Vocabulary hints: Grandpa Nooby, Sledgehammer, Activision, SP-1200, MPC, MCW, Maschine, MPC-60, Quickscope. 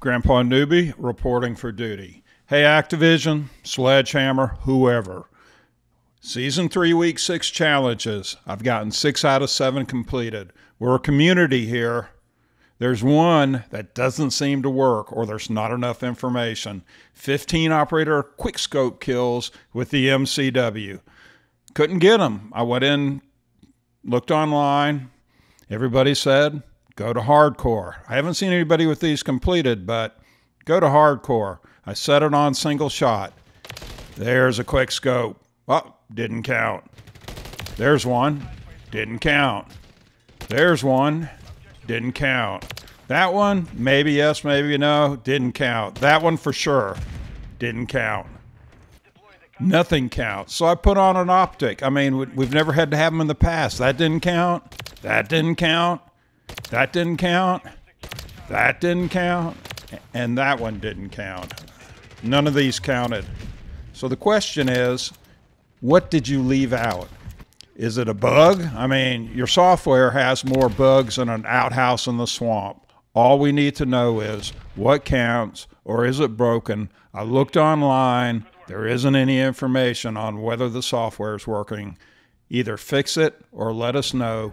Grandpa Nooby reporting for duty. Hey, Activision, Sledgehammer, whoever. Season 3, Week 6 challenges. I've gotten 6 out of 7 completed. We're a community here. There's one that doesn't seem to work, or there's not enough information. 15 operator Quickscope kills with the MCW. Couldn't get them. I went in, looked online. Everybody said, go to hardcore. I haven't seen anybody with these completed, but go to hardcore. I set it on single shot. There's a Quickscope. Oh, didn't count. There's one. Didn't count. There's one. Didn't count. That one, maybe yes, maybe no, didn't count. That one for sure, didn't count. Nothing counts. So I put on an optic. I mean, we've never had to have them in the past. That didn't count. That didn't count. That didn't count. That didn't count. And that one didn't count. None of these counted. So the question is, what did you leave out? Is it a bug? I mean, your software has more bugs than an outhouse in the swamp. All we need to know is what counts, or is it broken? I looked online. There isn't any information on whether the software is working. Either fix it or let us know.